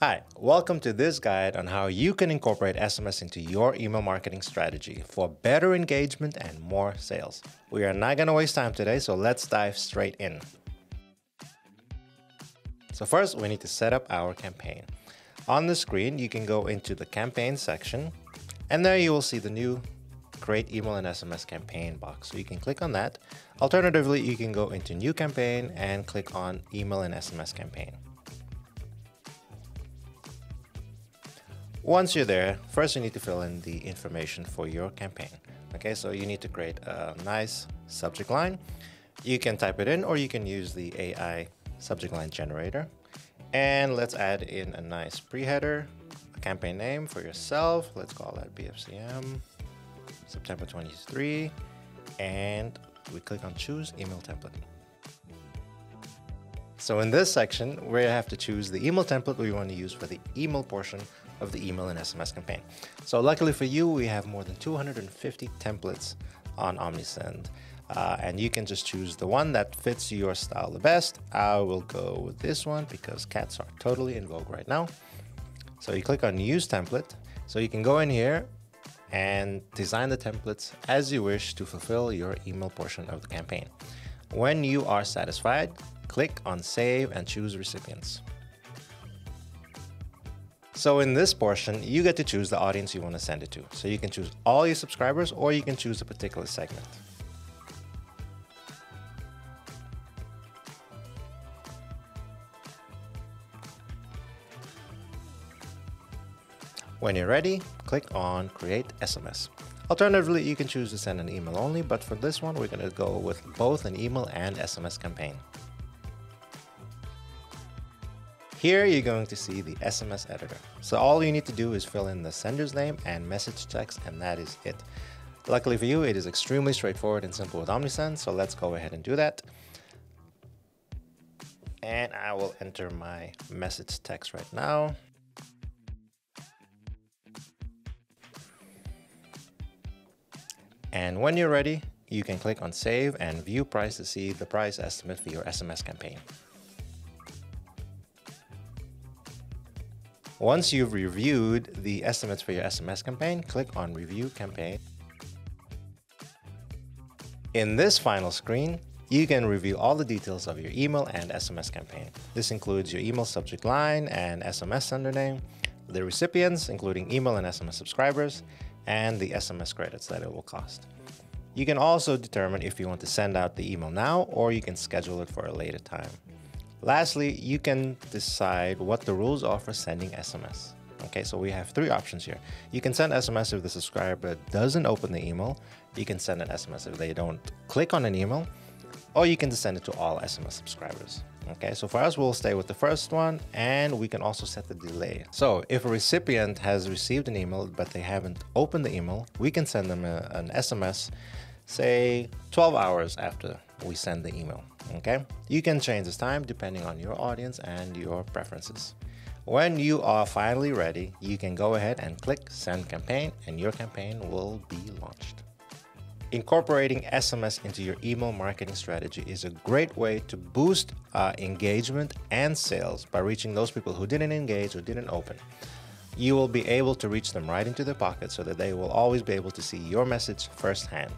Hi, welcome to this guide on how you can incorporate SMS into your email marketing strategy for better engagement and more sales. We are not going to waste time today, so let's dive straight in. So first, we need to set up our campaign. On the screen, you can go into the campaign section, and there you will see the new Create Email and SMS Campaign box. So you can click on that. Alternatively, you can go into New Campaign and click on Email and SMS Campaign. Once you're there, first you need to fill in the information for your campaign. Okay, so you need to create a nice subject line. You can type it in or you can use the AI subject line generator. And let's add in a nice pre-header, a campaign name for yourself. Let's call that BFCM, September 23. And we click on Choose Email Template. So in this section, we have to choose the email template we want to use for the email portion of the email and SMS campaign. So luckily for you, we have more than 250 templates on Omnisend. And you can just choose the one that fits your style the best. I will go with this one because cats are totally in vogue right now. So you click on Use Template. So you can go in here and design the templates as you wish to fulfill your email portion of the campaign. When you are satisfied, click on Save and choose Recipients. So in this portion, you get to choose the audience you want to send it to. So you can choose all your subscribers or you can choose a particular segment. When you're ready, click on Create SMS. Alternatively, you can choose to send an email only, but for this one, we're going to go with both an email and SMS campaign. Here, you're going to see the SMS editor. So all you need to do is fill in the sender's name and message text, and that is it. Luckily for you, it is extremely straightforward and simple with Omnisend, so let's go ahead and do that. And I will enter my message text right now. And when you're ready, you can click on Save and View Price to see the price estimate for your SMS campaign. Once you've reviewed the estimates for your SMS campaign, click on Review Campaign. In this final screen, you can review all the details of your email and SMS campaign. This includes your email subject line and SMS sender name, the recipients, including email and SMS subscribers, and the SMS credits that it will cost. You can also determine if you want to send out the email now or you can schedule it for a later time. Lastly, you can decide what the rules are for sending SMS. Okay, so we have three options here. You can send SMS if the subscriber doesn't open the email. You can send an SMS if they don't click on an email. Or you can just send it to all SMS subscribers. Okay, so for us, we'll stay with the first one, and we can also set the delay. So if a recipient has received an email, but they haven't opened the email, we can send them an SMS, say 12 hours after we send the email. Okay, you can change this time depending on your audience and your preferences. When you are finally ready, you can go ahead and click Send Campaign, and your campaign will be launched. Incorporating SMS into your email marketing strategy is a great way to boost engagement and sales by reaching those people who didn't engage or didn't open. You will be able to reach them right into their pocket so that they will always be able to see your message firsthand.